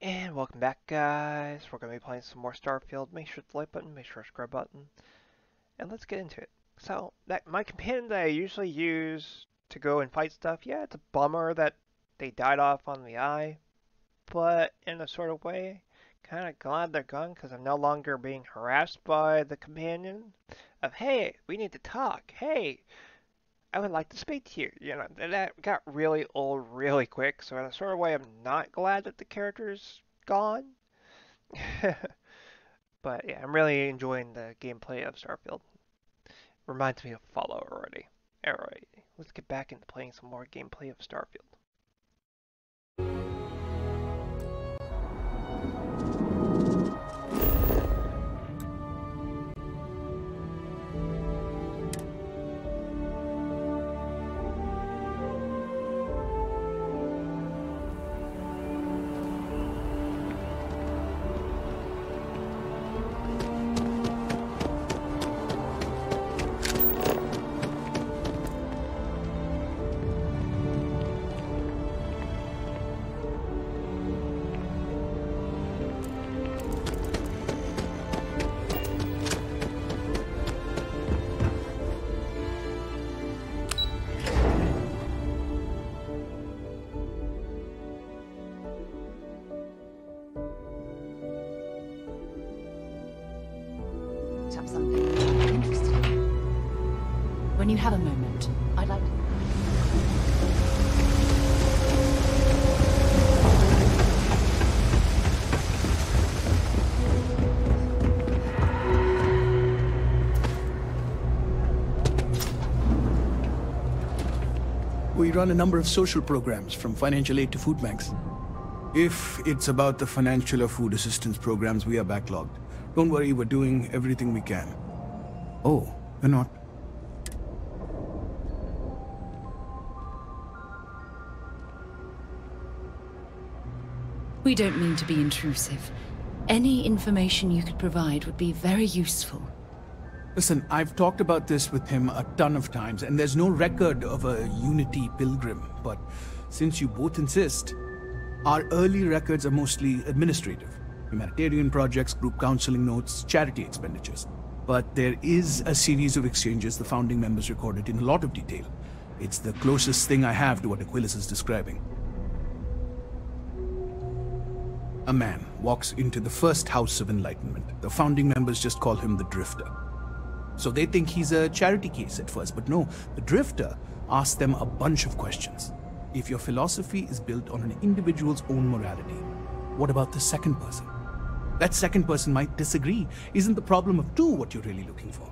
And welcome back, guys. We're going to be playing some more Starfield. Make sure it's the like button, make sure it's subscribe button, and let's get into it. So, my companion that I usually use to go and fight stuff, yeah, it's a bummer that they died off on the Eye, but in a sort of way, kind of glad they're gone because I'm no longer being harassed by the companion of, hey, we need to talk, hey, I would like to speak to you, you know, that got really old really quick, so in a sort of way, I'm not glad that the character's gone. But yeah, I'm really enjoying the gameplay of Starfield. Reminds me of Fallout already. Alright, let's get back into playing some more gameplay of Starfield. Something interesting. When you have a moment, I'd like to... We run a number of social programs, from financial aid to food banks. If it's about the financial or food assistance programs, we are backlogged. Don't worry, we're doing everything we can. Oh, we're not. We don't mean to be intrusive. Any information you could provide would be very useful. Listen, I've talked about this with him a ton of times, and there's no record of a Unity Pilgrim, but since you both insist, our early records are mostly administrative. Humanitarian projects, group counseling notes, charity expenditures. But there is a series of exchanges the founding members recorded in a lot of detail. It's the closest thing I have to what Aquiles is describing. A man walks into the first house of enlightenment. The founding members just call him the Drifter. So they think he's a charity case at first, but no, the Drifter asks them a bunch of questions. If your philosophy is built on an individual's own morality, what about the second person? That second person might disagree. Isn't the problem of two what you're really looking for?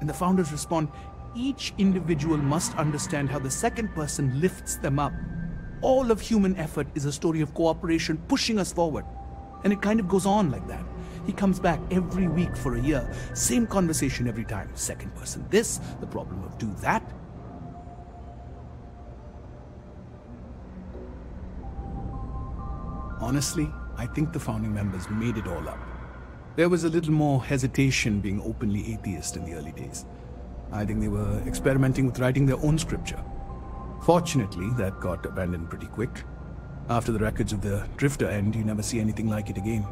And the founders respond, each individual must understand how the second person lifts them up. All of human effort is a story of cooperation pushing us forward. And it kind of goes on like that. He comes back every week for a year. Same conversation every time. Second person this, the problem of two that. Honestly, I think the founding members made it all up. There was a little more hesitation being openly atheist in the early days. I think they were experimenting with writing their own scripture. Fortunately, that got abandoned pretty quick. After the records of the Drifter end, you never see anything like it again.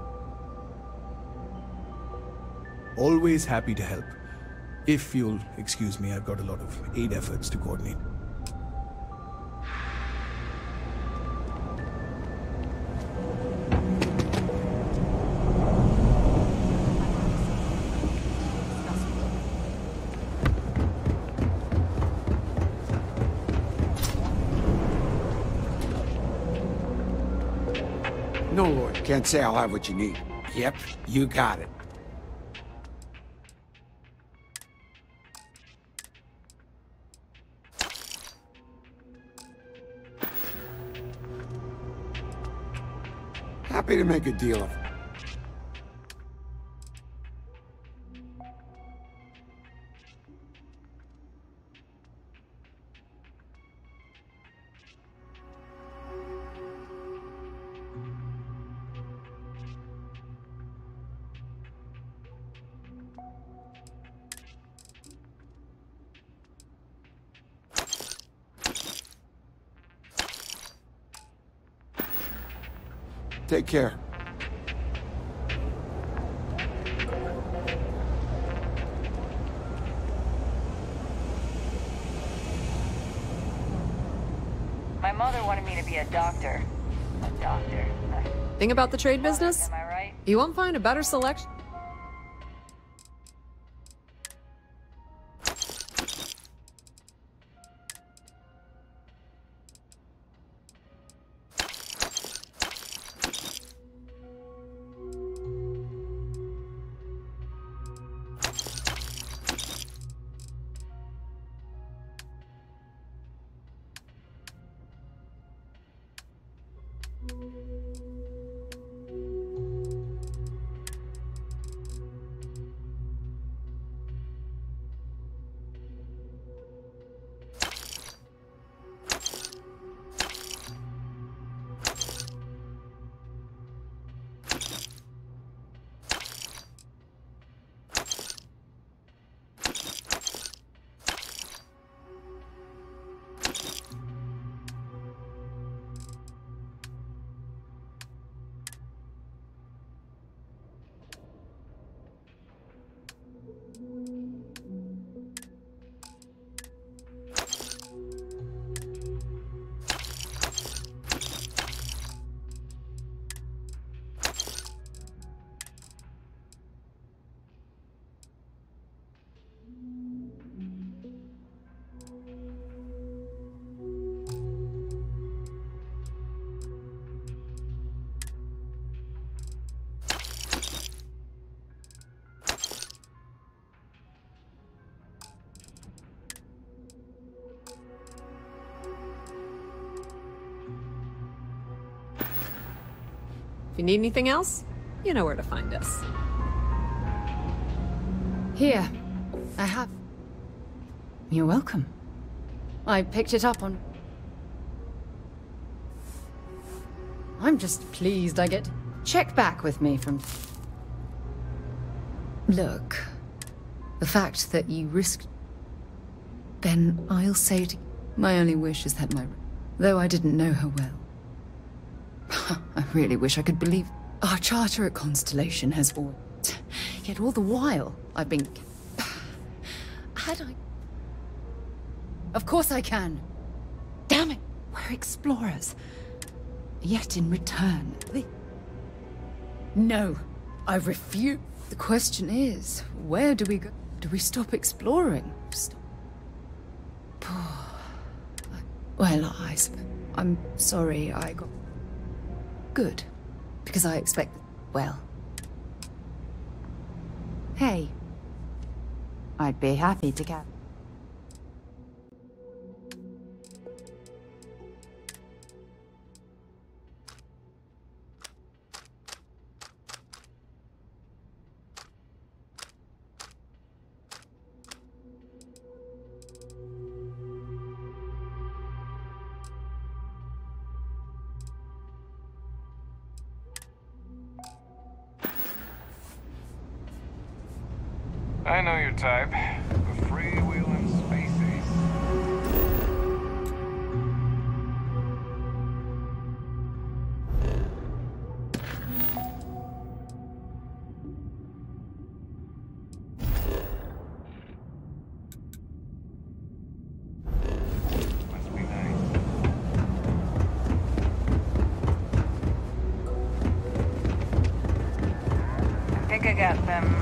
Always happy to help. If you'll excuse me, I've got a lot of aid efforts to coordinate. Can't say I'll have what you need. Yep, you got it. Happy to make a deal of it. Take care. wanted me to be a doctor. A doctor. Thing about the trade business? Am I right? You won't find a better selection. If you need anything else, you know where to find us. Here, I have. You're welcome. I picked it up on... I'm just pleased I get... Check back with me from... Look, the fact that you risked... Then I'll say it... My only wish is that my... Though I didn't know her well. I really wish I could believe our charter at Constellation has all... Yet all the while, I've been... Had I... Of course I can. Damn it! We're explorers. Yet in return... No, I refuse. The question is, where do we go? Do we stop exploring? Stop. Well, I'm sorry I got... Good, because I expect... well... Hey. I'd be happy to get... I know your type. A freewheeling space ace. Must be nice. I think I got them,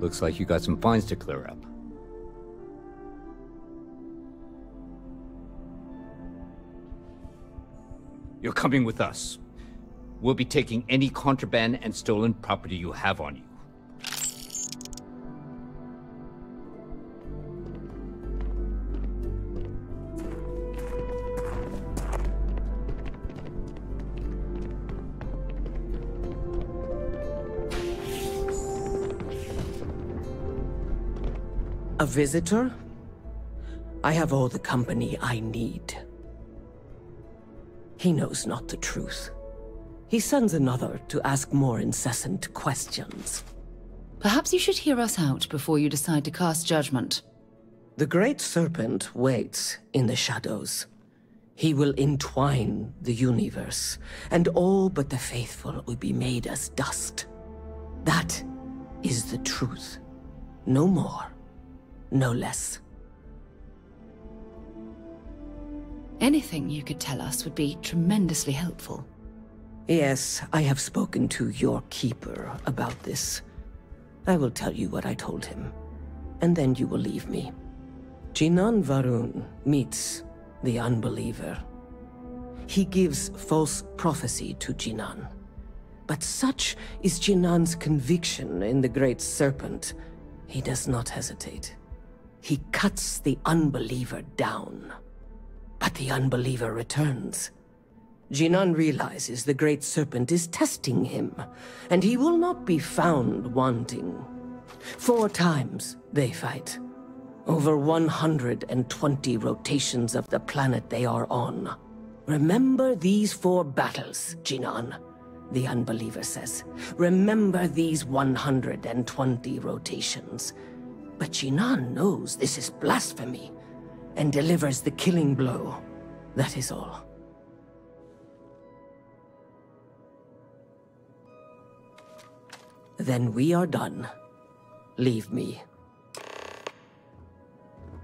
Looks like you got some fines to clear up. You're coming with us. We'll be taking any contraband and stolen property you have on you. A visitor? I have all the company I need. He knows not the truth. He sends another to ask more incessant questions. Perhaps you should hear us out before you decide to cast judgment. The Great Serpent waits in the shadows. He will entwine the universe, and all but the faithful will be made as dust. That is the truth. No more, no less. Anything you could tell us would be tremendously helpful. Yes, I have spoken to your keeper about this. I will tell you what I told him, and then you will leave me. Jinan Varun meets the unbeliever. He gives false prophecy to Jinan. But such is Jinan's conviction in the Great Serpent, he does not hesitate. He cuts the unbeliever down. But the unbeliever returns. Jinan realizes the Great Serpent is testing him, and he will not be found wanting. 4 times they fight. Over 120 rotations of the planet they are on. Remember these 4 battles, Jinan, the unbeliever says. Remember these 120 rotations. But Jinan knows this is blasphemy and delivers the killing blow. That is all. Then we are done. Leave me.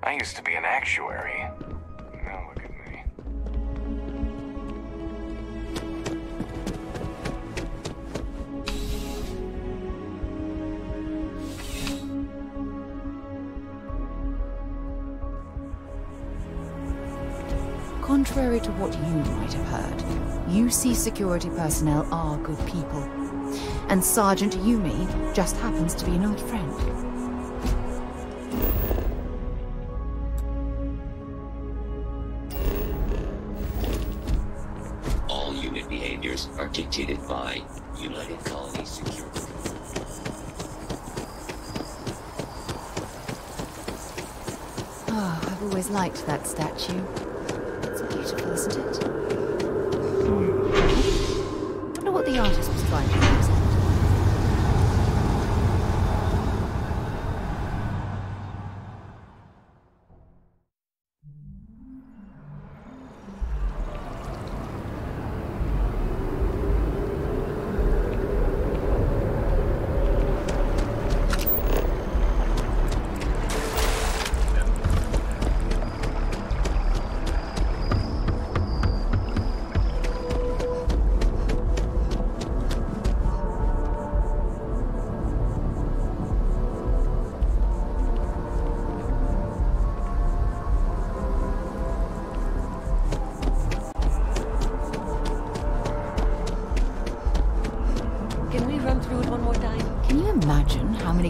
I used to be an actuary. Now look at me. Contrary to what you might have heard, UC security personnel are good people. And Sergeant Yumi just happens to be an old friend. Are dictated by United Colonies Security. Oh, I've always liked that statue. It's beautiful, isn't it? I wonder what the artist was trying to represent.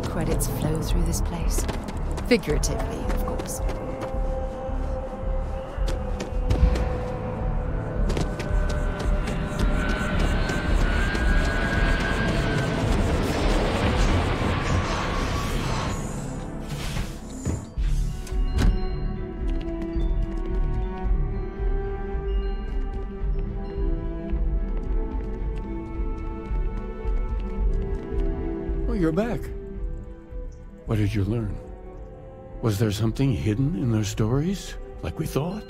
Credits flow through this place. Figuratively, of course. Well, you're back. What did you learn? Was there something hidden in their stories, like we thought?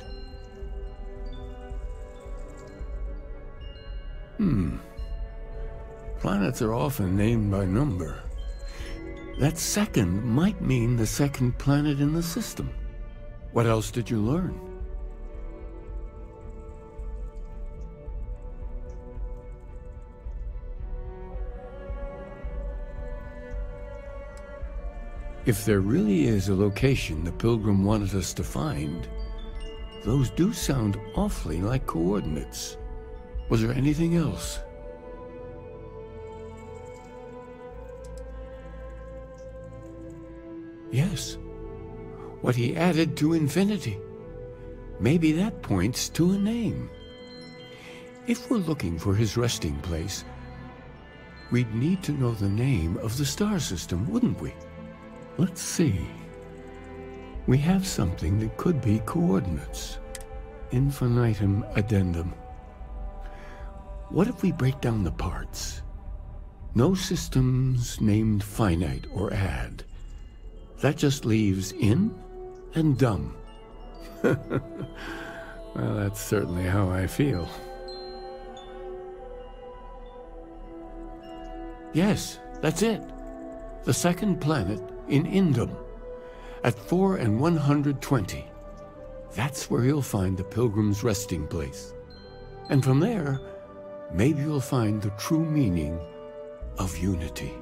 Planets are often named by number. That second might mean the second planet in the system. What else did you learn? If there really is a location the Pilgrim wanted us to find, those do sound awfully like coordinates. Was there anything else? Yes. What he added to infinity. Maybe that points to a name. If we're looking for his resting place, we'd need to know the name of the star system, wouldn't we? Let's see. We have something that could be coordinates. Infinitum addendum. What if we break down the parts? No systems named finite or add. That just leaves in and dumb. Well, that's certainly how I feel. Yes, that's it. The second planet in Indum, at 4 and 120. That's where you'll find the Pilgrim's resting place. And from there, maybe you'll find the true meaning of unity.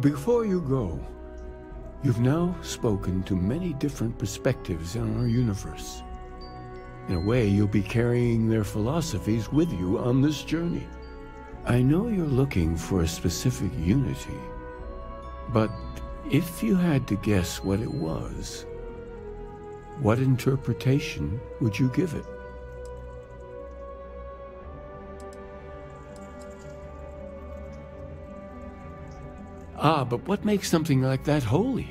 Before you go, you've now spoken to many different perspectives in our universe. In a way, you'll be carrying their philosophies with you on this journey. I know you're looking for a specific unity, but if you had to guess what it was, what interpretation would you give it? Ah, but what makes something like that holy?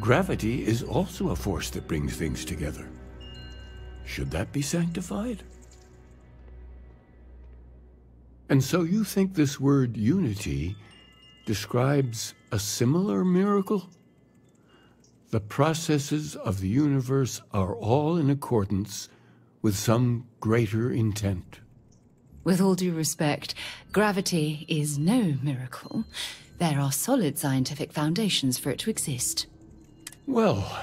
Gravity is also a force that brings things together. Should that be sanctified? And so you think this word unity describes a similar miracle? The processes of the universe are all in accordance with some greater intent. With all due respect, gravity is no miracle. There are solid scientific foundations for it to exist. Well,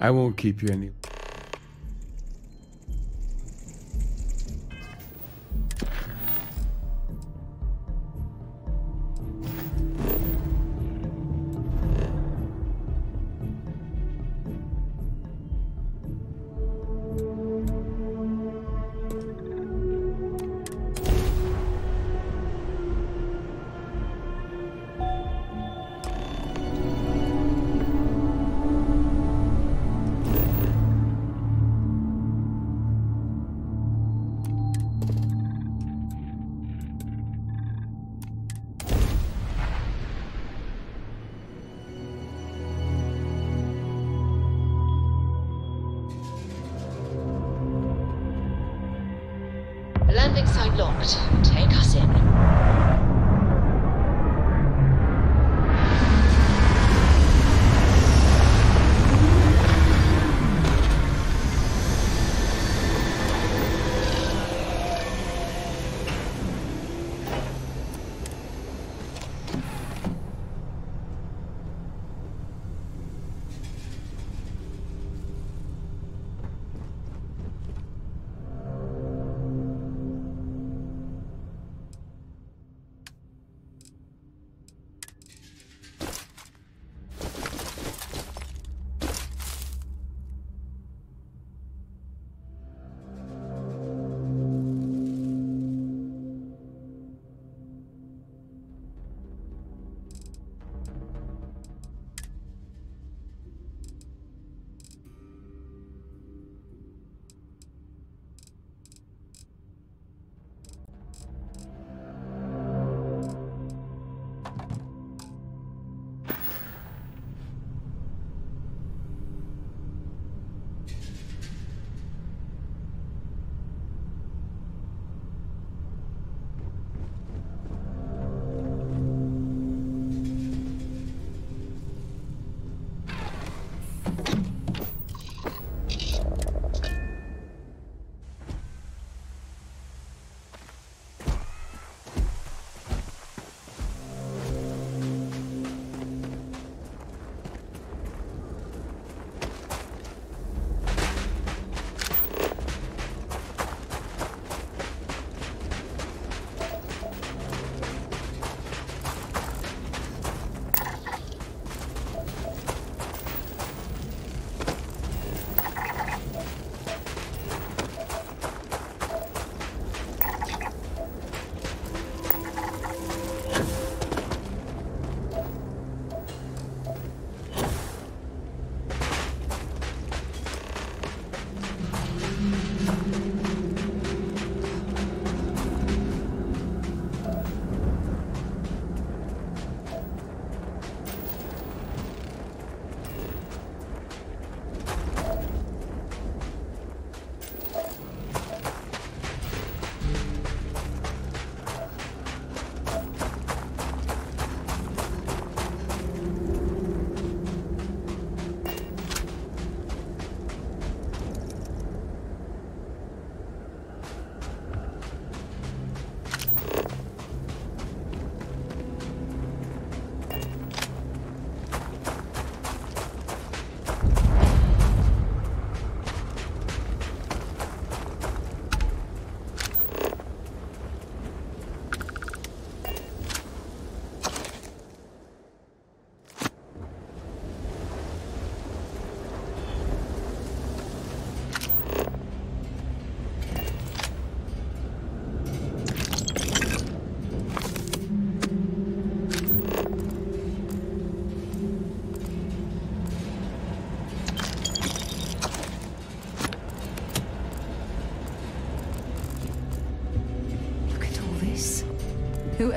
I won't keep you any...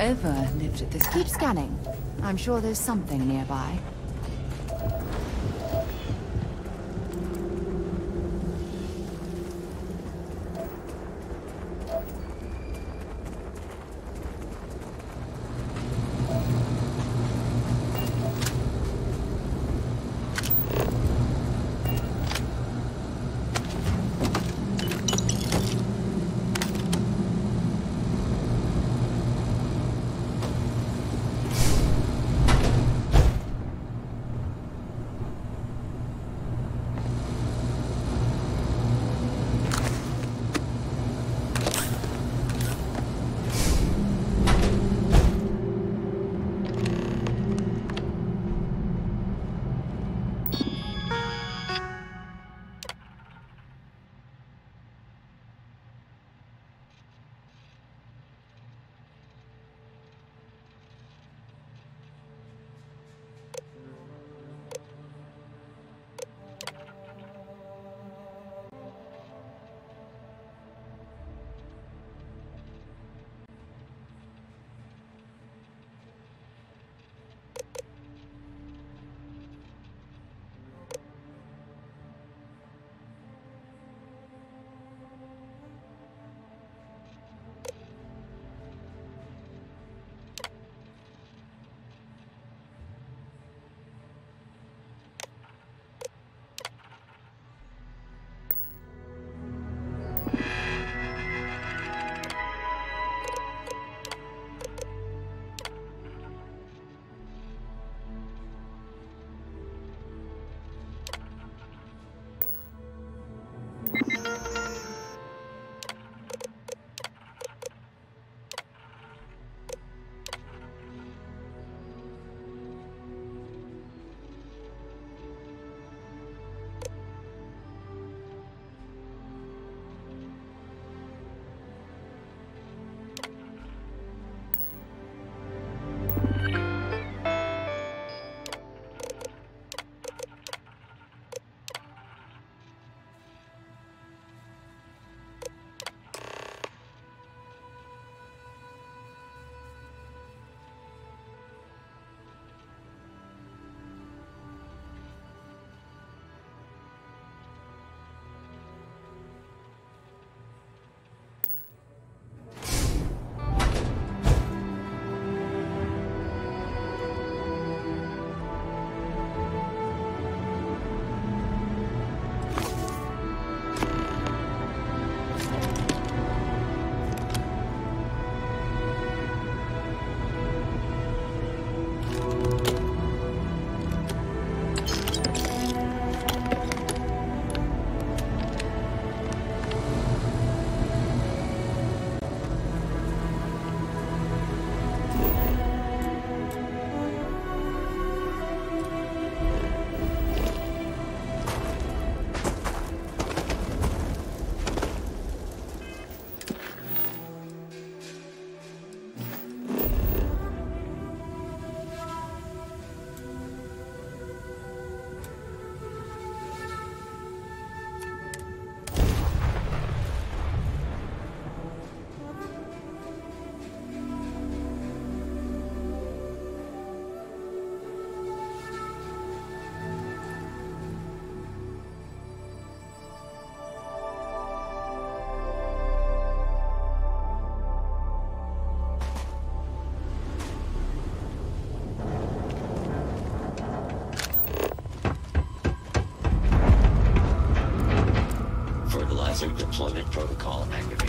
ever lived at this. Keep scanning. I'm sure there's something nearby. Deployment protocol activated.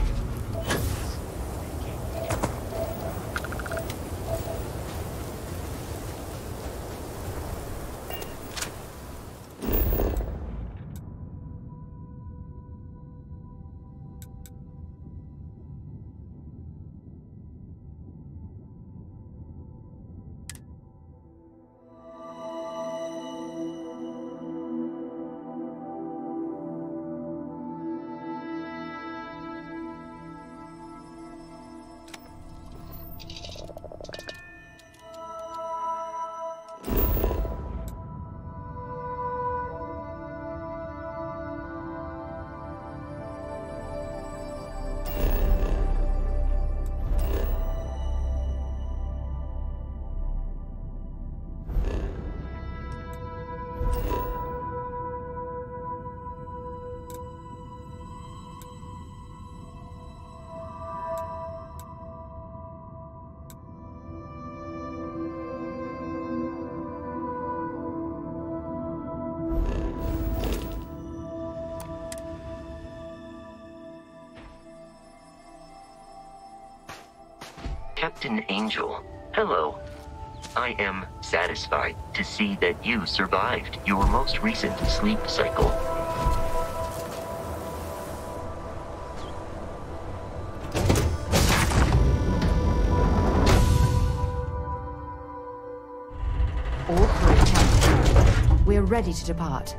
Captain Angel. Hello. I am satisfied to see that you survived your most recent sleep cycle. All crew captured. We're ready to depart.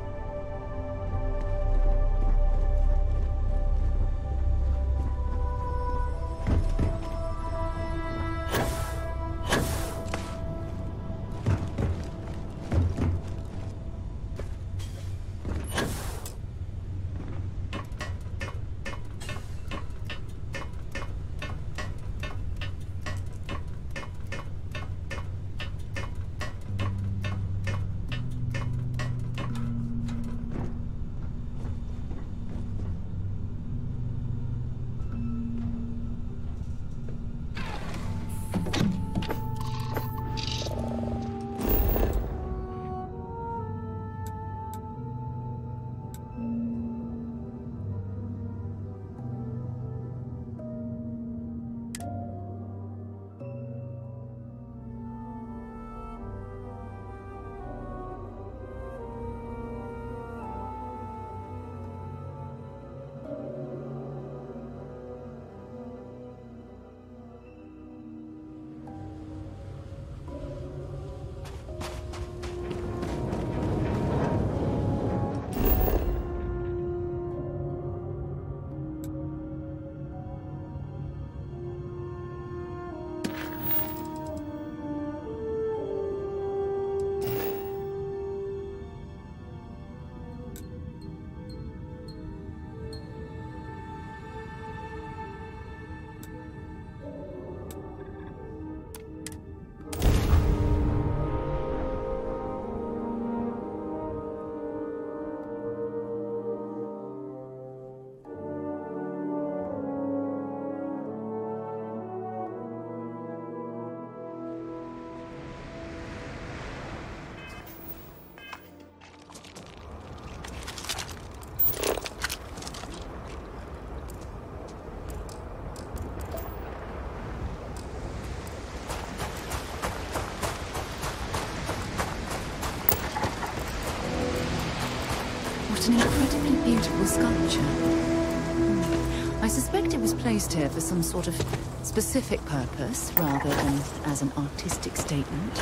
An incredibly beautiful sculpture. I suspect it was placed here for some sort of specific purpose rather than as an artistic statement.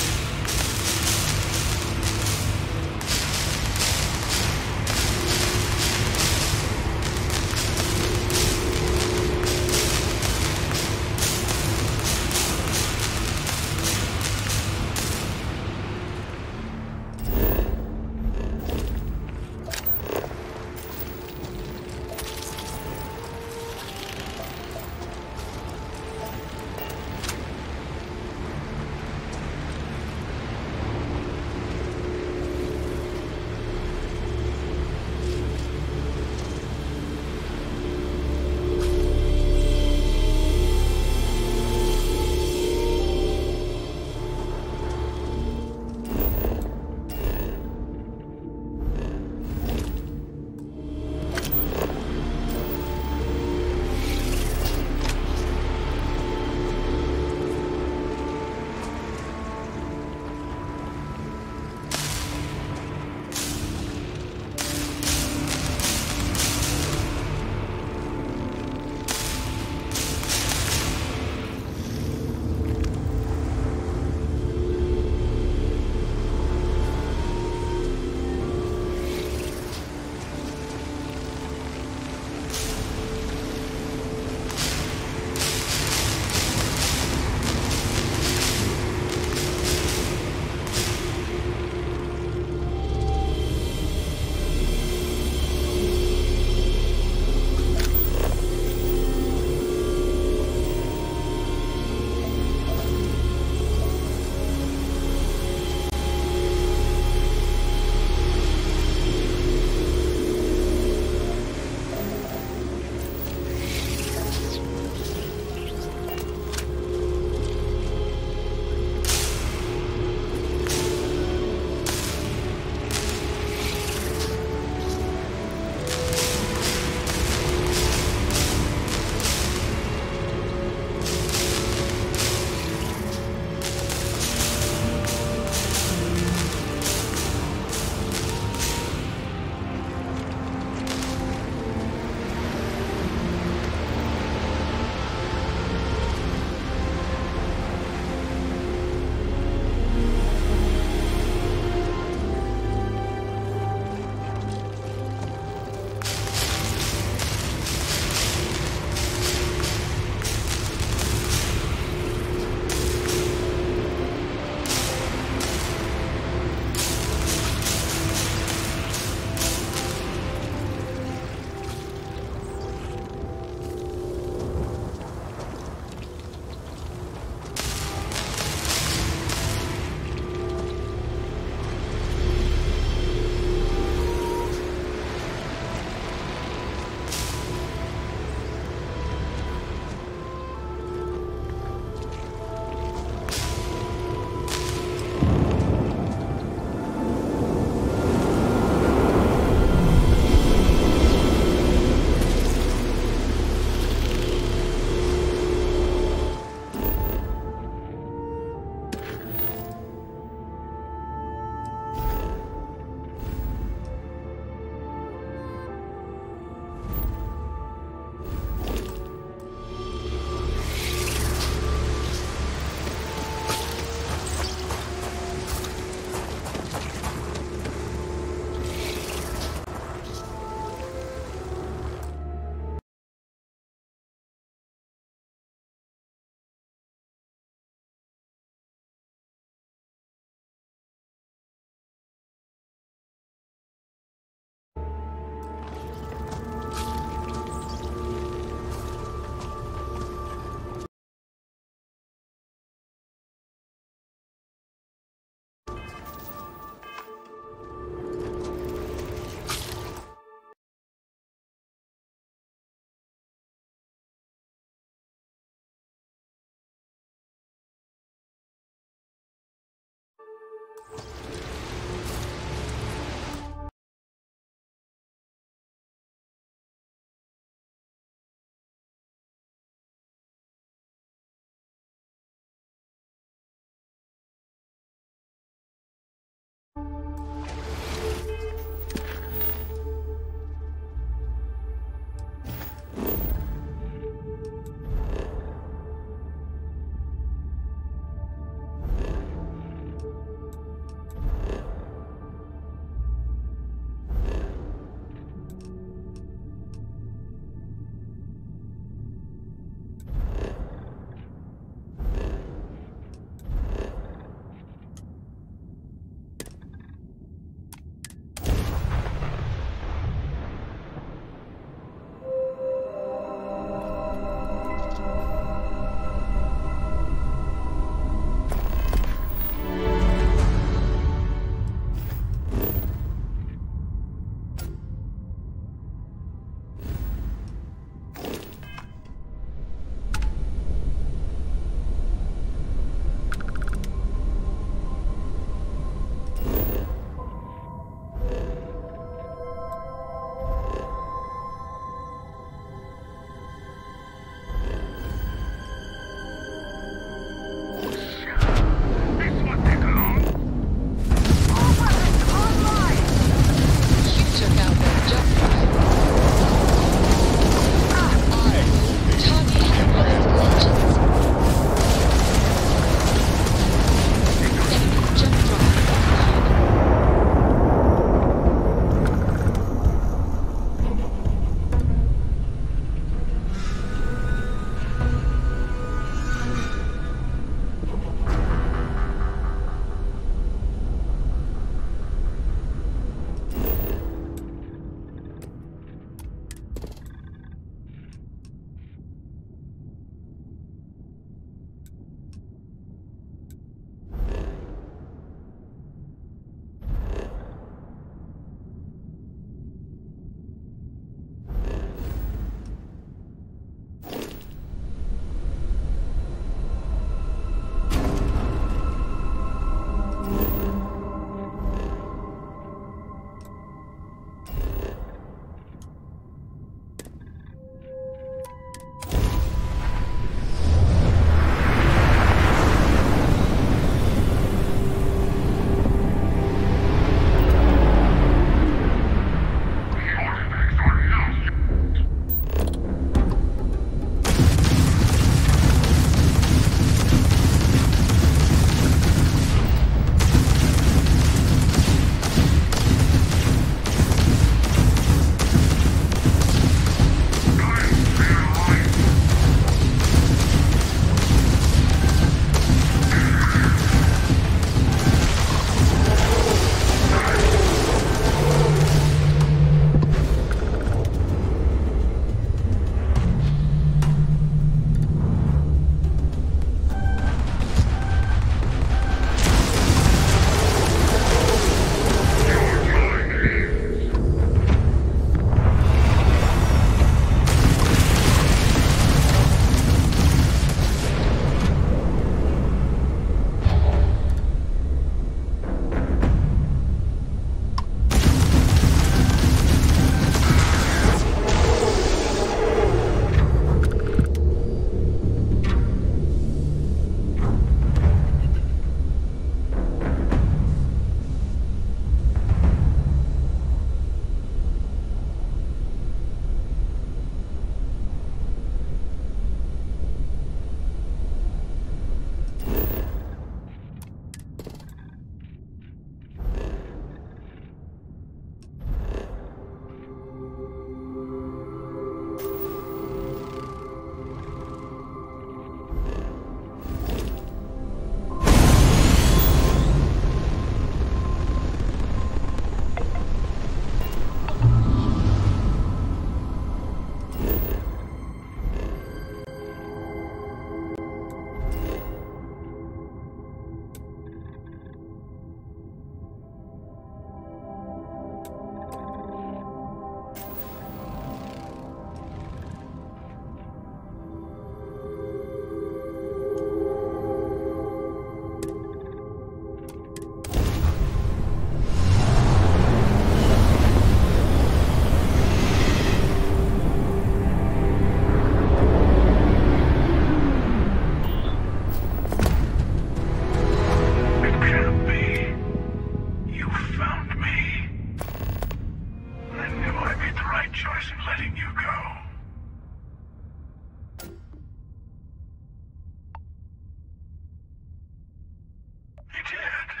You did.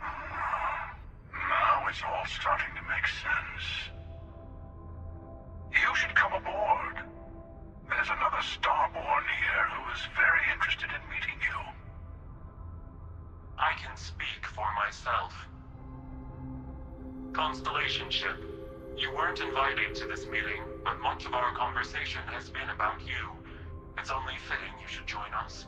Now it's all starting to make sense. You should come aboard. There's another Starborn here who is very interested in meeting you. I can speak for myself. Constellation ship, you weren't invited to this meeting, but much of our conversation has been about you. It's only fitting you should join us.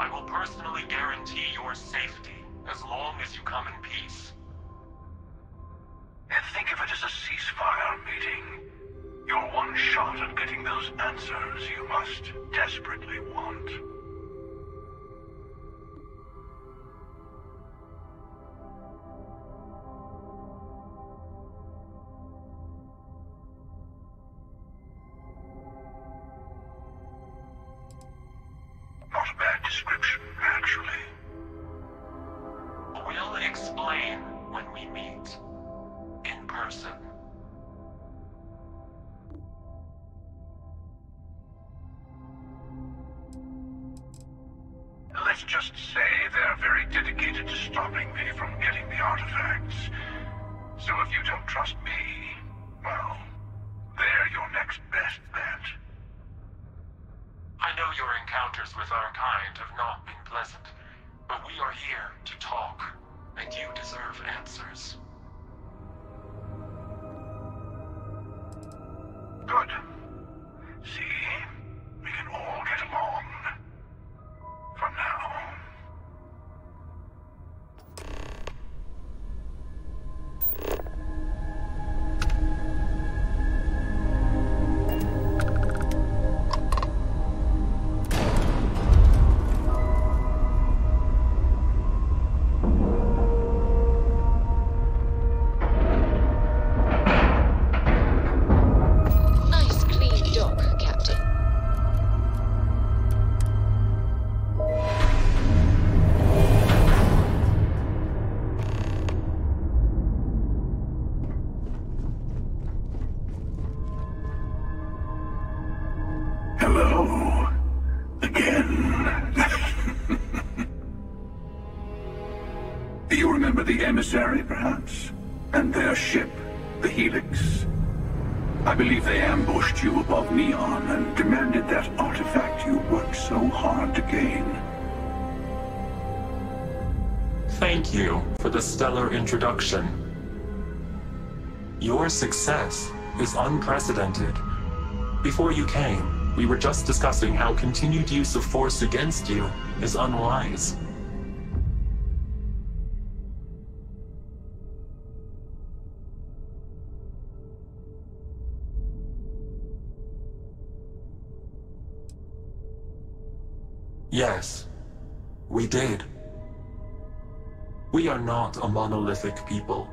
I will personally guarantee your safety as long as you come in peace. And think of it as a ceasefire meeting. You're one shot at getting those answers you must desperately want. The Emissary, perhaps? And their ship, the Helix. I believe they ambushed you above Neon and demanded that artifact you worked so hard to gain. Thank you for the stellar introduction. Your success is unprecedented. Before you came, we were just discussing how continued use of force against you is unwise. Yes, we did. We are not a monolithic people.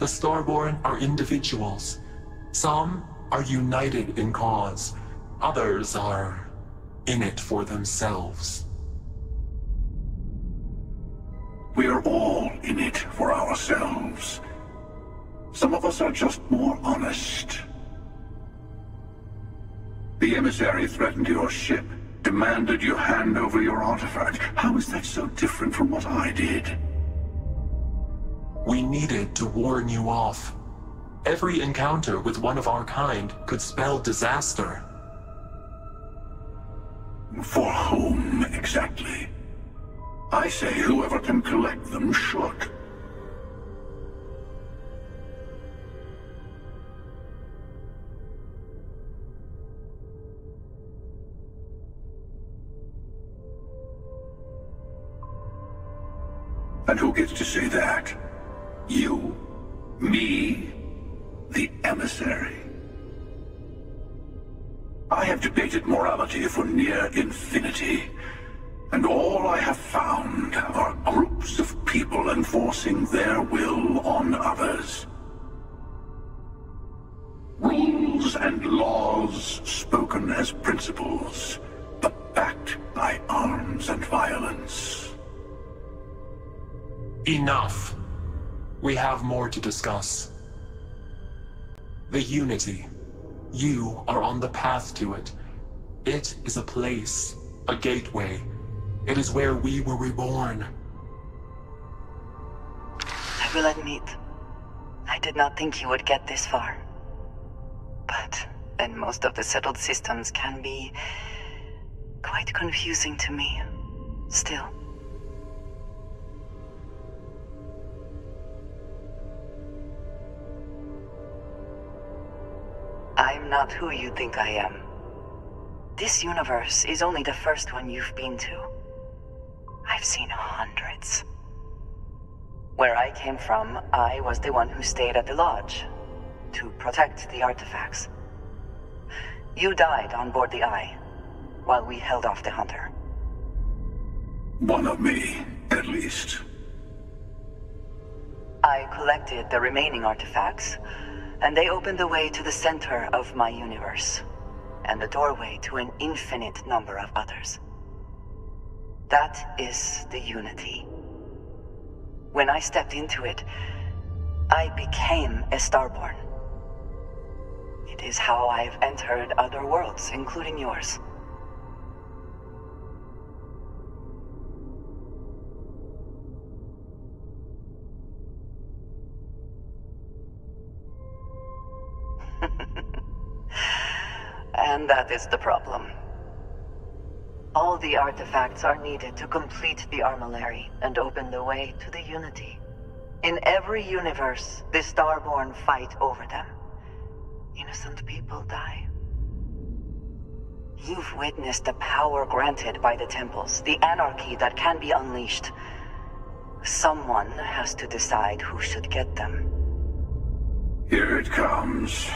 The Starborn are individuals. Some are united in cause, others are in it for themselves. We are all in it for ourselves. Some of us are just more honest. The Emissary threatened your ship. Demanded you hand over your artifact. How is that so different from what I did? We needed to warn you off. Every encounter with one of our kind could spell disaster. For whom, exactly? I say whoever can collect them should. And who gets to say that? You, me, the Emissary. I have debated morality for near infinity, and all I have found are groups of people enforcing their will on others. Rules and laws spoken as principles, but backed by arms and violence. Enough. We have more to discuss. The Unity. You are on the path to it. It is a place, a gateway. It is where we were reborn. I will admit, I did not think you would get this far. But then most of the settled systems can be quite confusing to me, still. I'm not who you think I am. This universe is only the first one you've been to. I've seen hundreds. Where I came from, I was the one who stayed at the lodge to protect the artifacts. You died on board the Eye, while we held off the Hunter. One of me, at least. I collected the remaining artifacts, and they opened the way to the center of my universe, and the doorway to an infinite number of others. That is the Unity. When I stepped into it, I became a Starborn. It is how I've entered other worlds, including yours. And that is the problem. All the artifacts are needed to complete the Armillary and open the way to the Unity. In every universe, the Starborn fight over them. Innocent people die. You've witnessed the power granted by the temples, the anarchy that can be unleashed. Someone has to decide who should get them. Here it comes.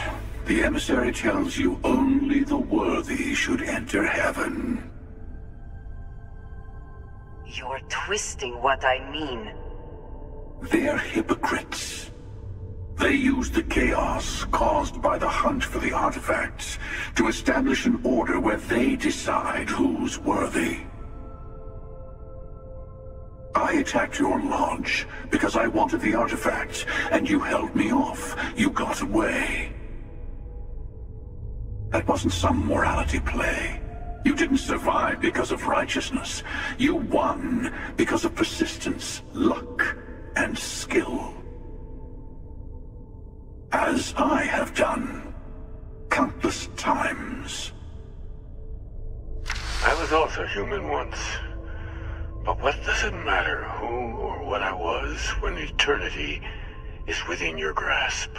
The Emissary tells you only the worthy should enter heaven. You're twisting what I mean. They're hypocrites. They use the chaos caused by the hunt for the artifacts to establish an order where they decide who's worthy. I attacked your lodge because I wanted the artifacts, and you held me off. You got away. That wasn't some morality play. You didn't survive because of righteousness. You won because of persistence, luck, and skill. As I have done countless times. I was also human once. But what does it matter who or what I was when eternity is within your grasp?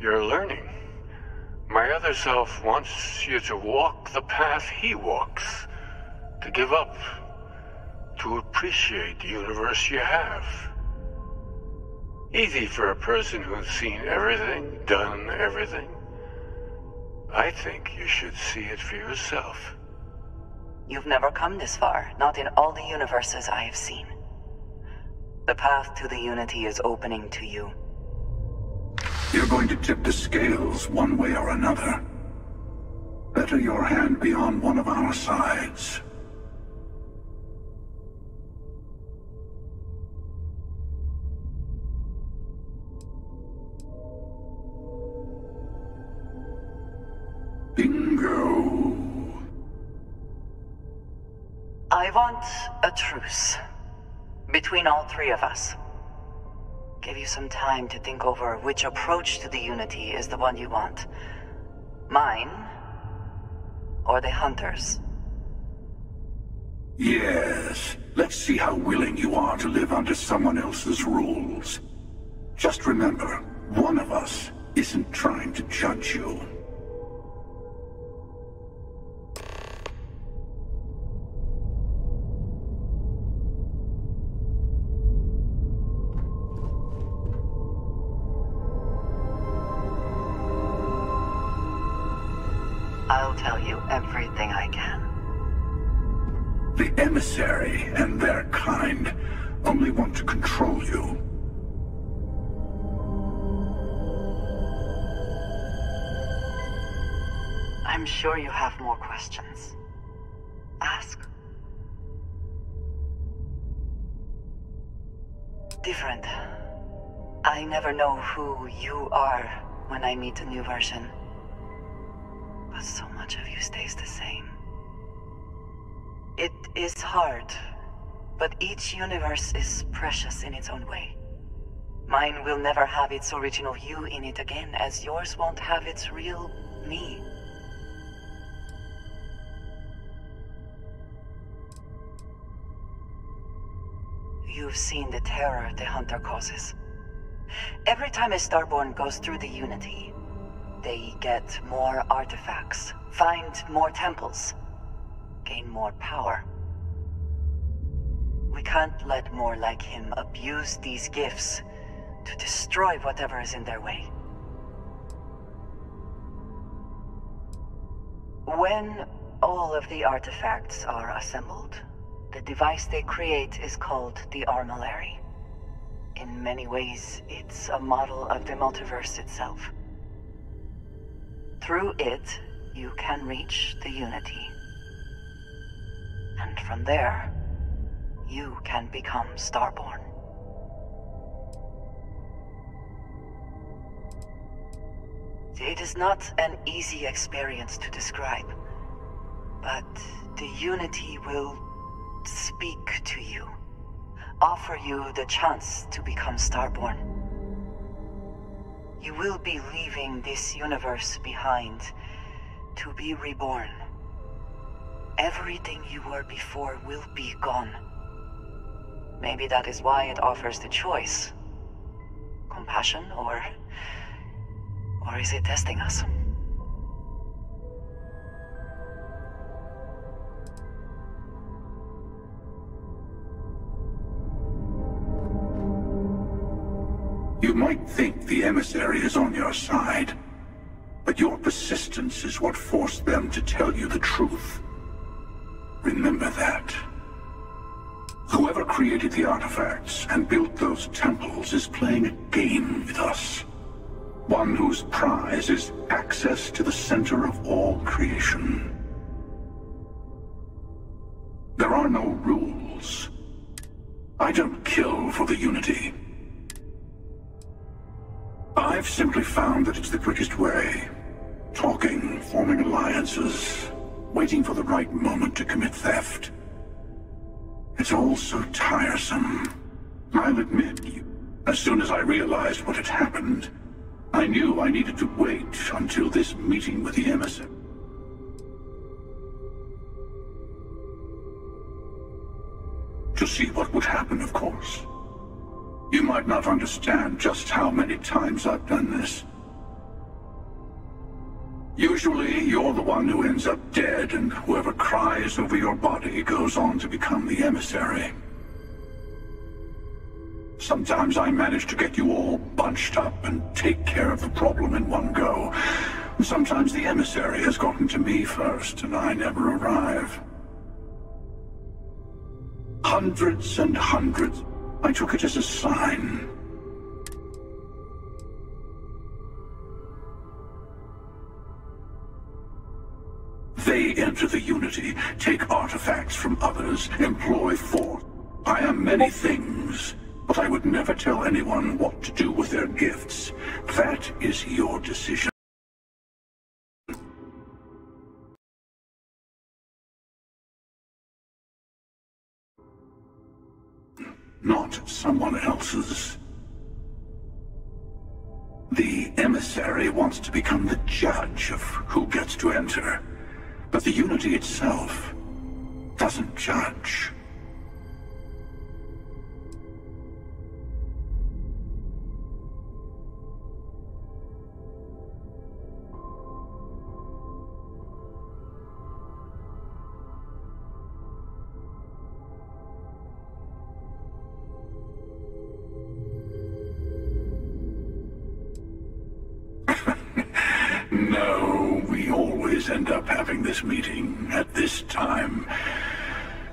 You're learning. My other self wants you to walk the path he walks, to give up, to appreciate the universe you have. Easy for a person who's seen everything, done everything. I think you should see it for yourself. You've never come this far, not in all the universes I have seen. The path to the Unity is opening to you. You're going to tip the scales one way or another. Better your hand be on one of our sides. Bingo. I want a truce between all three of us. Give you some time to think over which approach to the Unity is the one you want. Mine, or the Hunter's. Yes, let's see how willing you are to live under someone else's rules. Just remember, one of us isn't trying to judge you. I'll tell you everything I can. The Emissary and their kind only want to control you. I'm sure you have more questions. Ask. different. I never know who you are when I meet a new version. But so much of you stays the same. It is hard, but each universe is precious in its own way. Mine will never have its original you in it again, as yours won't have its real me. You've seen the terror the Hunter causes. Every time a Starborn goes through the Unity, they get more artifacts, find more temples, gain more power. We can't let more like him abuse these gifts to destroy whatever is in their way. When all of the artifacts are assembled, the device they create is called the Armillary. In many ways, it's a model of the multiverse itself. Through it, you can reach the Unity. And from there, you can become Starborn. It is not an easy experience to describe, but the Unity will speak to you, offer you the chance to become Starborn. You will be leaving this universe behind to be reborn. Everything you were before will be gone. Maybe that is why it offers the choice. Compassion, or is it testing us? You might think the Emissary is on your side, but your persistence is what forced them to tell you the truth. Remember that. Whoever created the artifacts and built those temples is playing a game with us. One whose prize is access to the center of all creation. There are no rules. I don't kill for the Unity. I've simply found that it's the quickest way. Talking, forming alliances, waiting for the right moment to commit theft. It's all so tiresome. I'll admit, as soon as I realized what had happened, I knew I needed to wait until this meeting with the Emissary. To see what would happen, of course. You might not understand just how many times I've done this. Usually, you're the one who ends up dead, and whoever cries over your body goes on to become the Emissary. Sometimes I manage to get you all bunched up and take care of the problem in one go. Sometimes the Emissary has gotten to me first, and I never arrive. Hundreds and hundreds. I took it as a sign. They enter the Unity, take artifacts from others, employ force. I am many things, but I would never tell anyone what to do with their gifts. That is your decision. Not someone else's. The Emissary wants to become the judge of who gets to enter, but the Unity itself doesn't judge. End up having this meeting at this time.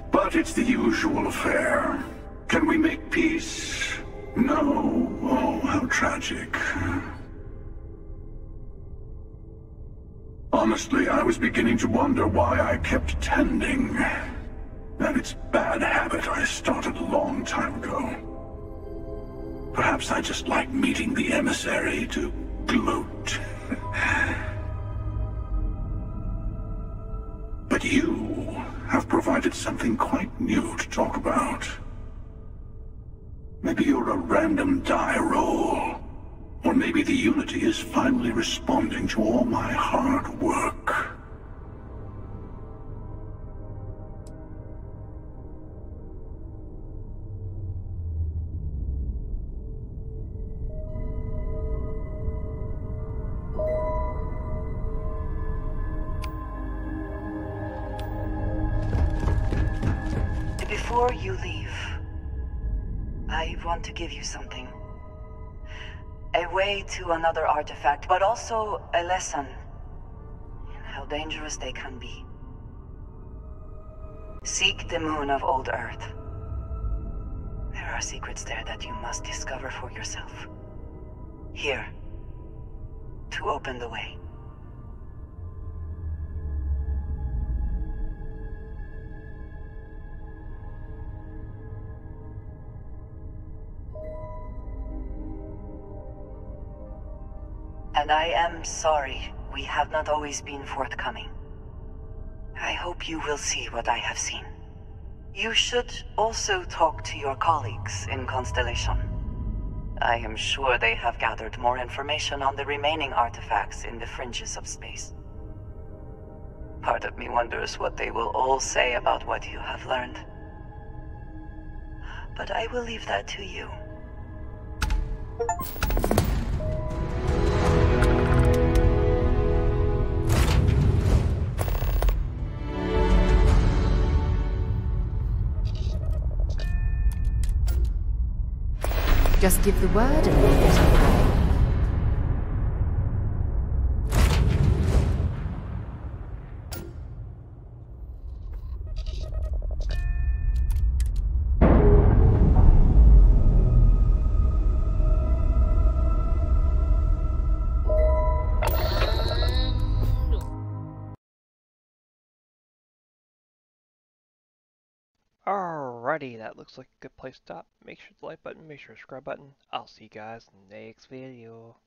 But it's the usual affair. Can we make peace? No. Oh, how tragic. Honestly, I was beginning to wonder why I kept attending. And it's a bad habit I started a long time ago. Perhaps I just like meeting the emissary to gloat. But you have provided something quite new to talk about. Maybe you're a random die roll. Or maybe the Unity is finally responding to all my hard work. Before you leave, I want to give you something. A way to another artifact, but also a lesson in how dangerous they can be. Seek the moon of old Earth. There are secrets there that you must discover for yourself. Here, to open the way. And I am sorry we have not always been forthcoming. I hope you will see what I have seen. You should also talk to your colleagues in Constellation. I am sure they have gathered more information on the remaining artifacts in the fringes of space. Part of me wonders what they will all say about what you have learned. But I will leave that to you. Just give the word and we'll get away. Alrighty, that looks like a good place to stop. Make sure to like button, make sure to subscribe button. I'll see you guys in the next video.